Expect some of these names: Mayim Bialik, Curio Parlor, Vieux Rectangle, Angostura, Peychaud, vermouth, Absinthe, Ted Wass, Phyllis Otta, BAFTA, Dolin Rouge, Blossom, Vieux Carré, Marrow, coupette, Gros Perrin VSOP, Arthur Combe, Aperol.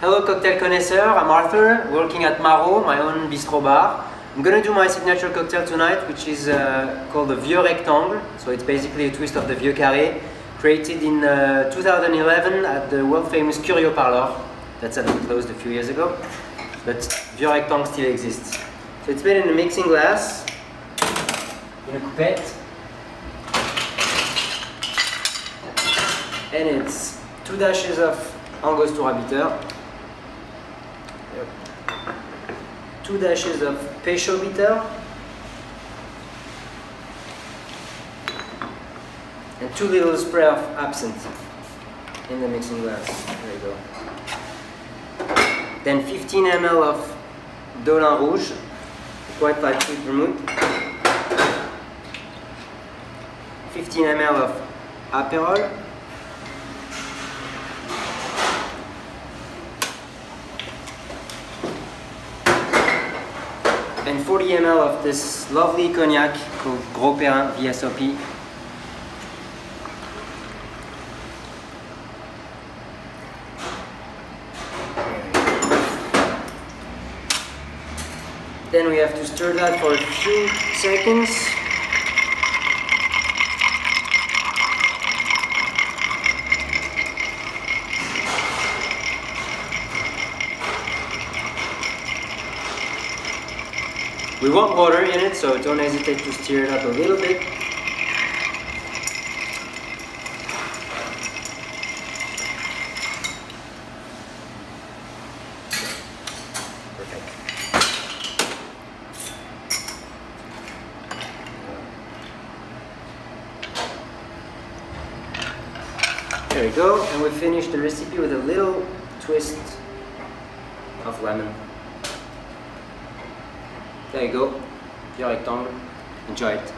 Hello cocktail connoisseur, I'm Arthur, working at Marrow, my own bistro bar. I'm gonna do my signature cocktail tonight, which is called the Vieux Rectangle. So it's basically a twist of the Vieux Carré, created in 2011 at the world famous Curio Parlor. That's had been closed a few years ago, but Vieux Rectangle still exists. So it's made in a mixing glass, in a coupette, and it's 2 dashes of Angostura bitter, 2 dashes of Peychaud bitter, and 2 little spray of absinthe in the mixing glass. There you go. Then 15 ml of Dolin Rouge, quite like sweet vermouth. 15 ml of Aperol. 40 ml of this lovely cognac called Gros Perrin VSOP. Then we have to stir that for a few seconds. We want water in it, so don't hesitate to stir it up a little bit. Perfect. There we go, and we finish the recipe with a little twist of lemon. There you go, Vieux Rectangle, enjoy it.